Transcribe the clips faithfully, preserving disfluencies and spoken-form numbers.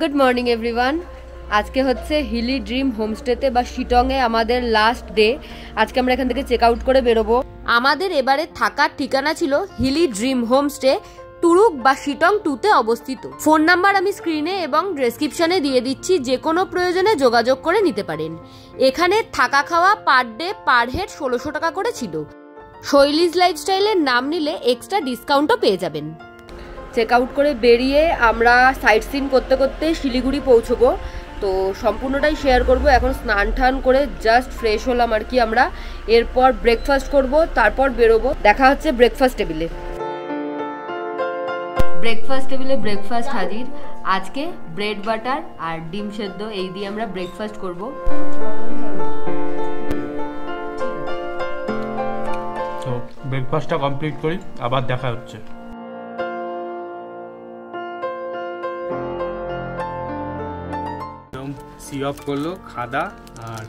Good morning everyone. আজকে হচ্ছে Hili dream হোমস্টেতে বা শিটংয়ে আমাদের লাস্ট ডে। আজকে আমরা এখান থেকে চেক আউট করে বেরোবো। আমাদের এবারে থাকার ঠিকানা ছিল হিলি ড্রিম হোমস্টে তুরুক বা শিটং টুতে অবস্থিত। ফোন নাম্বার আমি স্ক্রিনে এবং ডেসক্রিপশনে দিয়ে দিচ্ছি, যে কোনো প্রয়োজনে যোগাযোগ করে নিতে পারেন। এখানে থাকা খাওয়া পার ডে পার হেড ষোলোশো টাকা করে ছিল। শৈলীজ লাইফস্টাইলের নাম নিলে এক্সট্রা ডিসকাউন্টও পেয়ে যাবেন। চেক আউট করে বেরিয়ে আমরা সাইট সিন করতে করতে শিলিগুড়ি পৌঁছবো, তো সম্পূর্ণটাই শেয়ার করব। এখন স্নান টান করে জাস্ট ফ্রেশ হলাম আর কি আমরা, এরপর ব্রেকফাস্ট করব, তারপর বেরোবো। দেখা হচ্ছে ব্রেকফাস্ট টেবিলে। ব্রেকফাস্ট টেবিলে ব্রেকফাস্ট হাজির। আজকে ব্রেড বাটার আর ডিম সেদ্ধ এই দিয়ে আমরা ব্রেকফাস্ট করব। তো ব্রেকফাস্টটা কমপ্লিট করি, আবার দেখা হচ্ছে। সি অফ করলো খাদা আর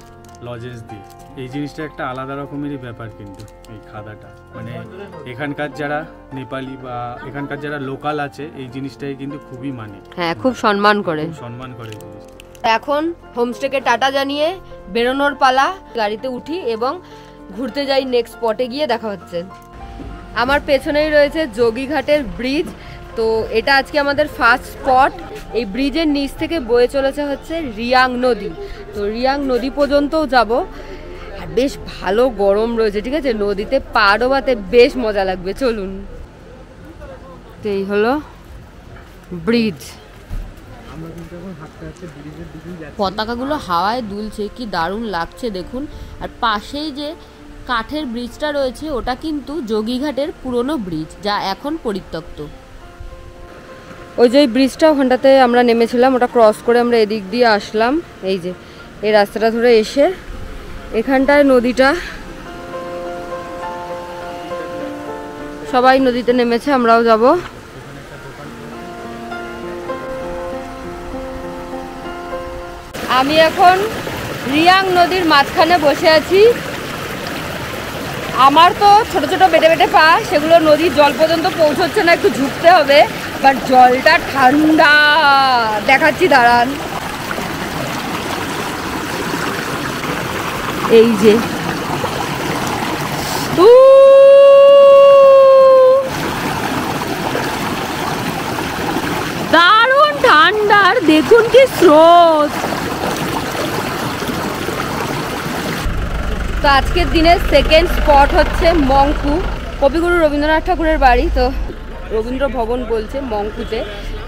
লজেস দিয়ে। এই জিনিসটা একটা আলাদা রকমেরই ব্যাপার কিন্তু, এই খাদাটা মানে এখানকার যারা নেপালি বা এখানকার যারা লোকাল আছে এই জিনিসটাই কিন্তু খুবই মানে, হ্যাঁ খুব সম্মান করে, সম্মান করে। এখন হোমস্টেকে টাটা জানিয়ে বেরোনোর পালা, গাড়িতে উঠি এবং ঘুরতে যাই। নেক্সট স্পটে গিয়ে দেখা হচ্ছে। আমার পেছনেই রয়েছে যোগীঘাটের ব্রিজ, তো এটা আজকে আমাদের ফার্স্ট স্পট। এই ব্রিজের নিচ থেকে বয়ে চলেছে হচ্ছে রিয়াং নদী, তো রিয়াং নদী পর্যন্তও যাব। আর বেশ ভালো গরম রয়েছে, ঠিক আছে, নদীতে পা ডোবাতে বেশ মজা লাগবে, চলুন। তো এই হলো ব্রিজ। পতাকাগুলো হাওয়ায় দুলছে, কি দারুণ লাগছে দেখুন। আর পাশেই যে কাঠের ব্রিজটা রয়েছে ওটা কিন্তু যোগীঘাটের পুরনো ব্রিজ, যা এখন পরিত্যক্ত। ওই যে ব্রিজটা, ওখানটাতে আমরা নেমেছিলাম, ওটা ক্রস করে আমরা এদিক দিয়ে আসলাম। এই যে এই রাস্তাটা ধরে এসে এখানটায় নদীটা, সবাই নদীতে নেমেছে, আমরাও যাব। আমি এখন রিয়াং নদীর মাঝখানে বসে আছি। আমার তো ছোট ছোট বেটে বেটে পা, সেগুলো নদীর জল পর্যন্ত পৌঁছচ্ছে না, একটু ঝুঁকতে হবে। বাট জলটা ঠান্ডা, দেখাচ্ছি দাঁড়ান। এই যে দারুণ ঠান্ডার দেখুন কি স্রোত। তো আজকের দিনের সেকেন্ড স্পট হচ্ছে মংপু, কবিগুরু রবীন্দ্রনাথ ঠাকুরের বাড়ি, তো রবীন্দ্র ভবন বলছে মংপুতে।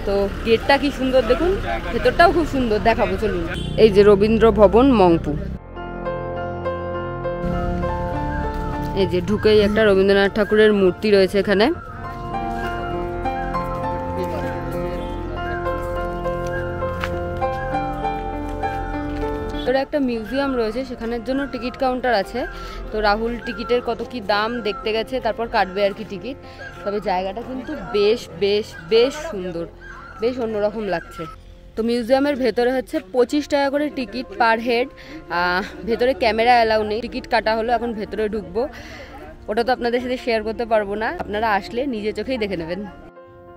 তো গেটটা কি সুন্দর দেখুন, ভেতরটাও খুব সুন্দর, দেখাবো চলুন। এই যে রবীন্দ্র ভবন মংপু, এই যে ঢুকেই একটা রবীন্দ্রনাথ ঠাকুরের মূর্তি রয়েছে এখানে। তোরা একটা মিউজিয়াম রয়েছে, সেখানের জন্য টিকিট কাউন্টার আছে, তো রাহুল টিকিটের কত কি দাম দেখতে গেছে, তারপর কাটবে আর কি টিকিট। তবে জায়গাটা কিন্তু বেশ বেশ বেশ সুন্দর, বেশ অন্যরকম লাগছে। তো মিউজিয়ামের ভেতরে হচ্ছে পঁচিশ টাকা করে টিকিট পার হেড। ভেতরে ক্যামেরা অ্যালাউ নেই, টিকিট কাটা হলো, এখন ভেতরে ঢুকবো। ওটা তো আপনাদের সাথে শেয়ার করতে পারবো না, আপনারা আসলে নিজে চোখেই দেখে নেবেন।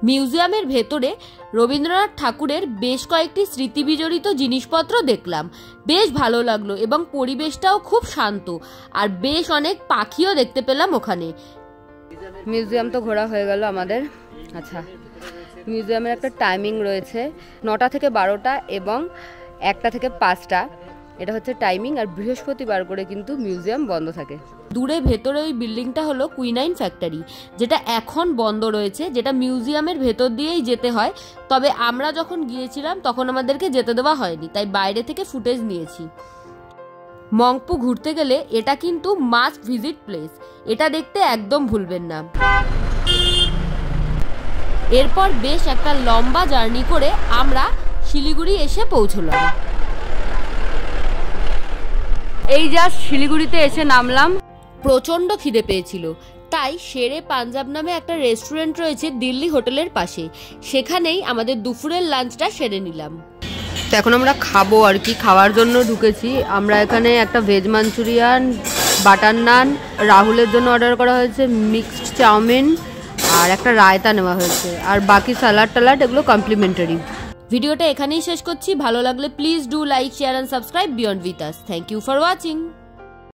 মিউজিয়ামের ভেতরে রবীন্দ্রনাথ ঠাকুরের বেশ কয়েকটি স্মৃতিবিজড়িত জিনিসপত্র দেখলাম, বেশ ভালো লাগলো, এবং পরিবেশটাও খুব শান্ত, আর বেশ অনেক পাখিও দেখতে পেলাম ওখানে। মিউজিয়াম তো ঘোরা হয়ে গেল আমাদের। আচ্ছা, মিউজিয়ামের একটা টাইমিং রয়েছে নটা থেকে বারোটা এবং একটা থেকে পাঁচটা, এটা হচ্ছে টাইমিং। আর বৃহস্পতিবার করে কিন্তু মিউজিয়াম বন্ধ থাকে। দূরে ভেতরে ওই বিল্ডিংটা হলো কুইনাইন ফ্যাক্টরি, যেটা এখন বন্ধ রয়েছে, যেটা মিউজিয়ামের ভেতর দিয়েই যেতে হয়। তবে আমরা যখন গিয়েছিলাম তখন আমাদেরকে যেতে দেওয়া হয়নি, তাই বাইরে থেকে ফুটেজ নিয়েছি। মংপু ঘুরতে গেলে এটা কিন্তু মাস্ট ভিজিট প্লেস, এটা দেখতে একদম ভুলবেন না। এরপর বেশ একটা লম্বা জার্নি করে আমরা শিলিগুড়ি এসে পৌঁছলাম। এই জাস্ট শিলিগুড়িতে এসে নামলাম। প্রচণ্ড খিদে পেয়েছিল, তাই শেরে পাঞ্জাব নামে একটা রেস্টুরেন্ট রয়েছে দিল্লি হোটেলের পাশে, সেখানেই আমাদের দুপুরের লাঞ্চটা সেরে নিলাম। তো এখন আমরা খাবো আর কি, খাওয়ার জন্য ঢুকেছি। আমরা এখানে একটা ভেজ মাঞ্চুরিয়ান, বাটার নান, রাহুলের জন্য অর্ডার করা হয়েছে মিক্সড চাউমিন, আর একটা রায়তা নেওয়া হয়েছে, আর বাকি স্যালাড টালাড এগুলো কমপ্লিমেন্টারি। ভিডিওটা এখানেই শেষ করছি। ভালো লাগলে please do like, share and subscribe beyond with us. Thank you for watching.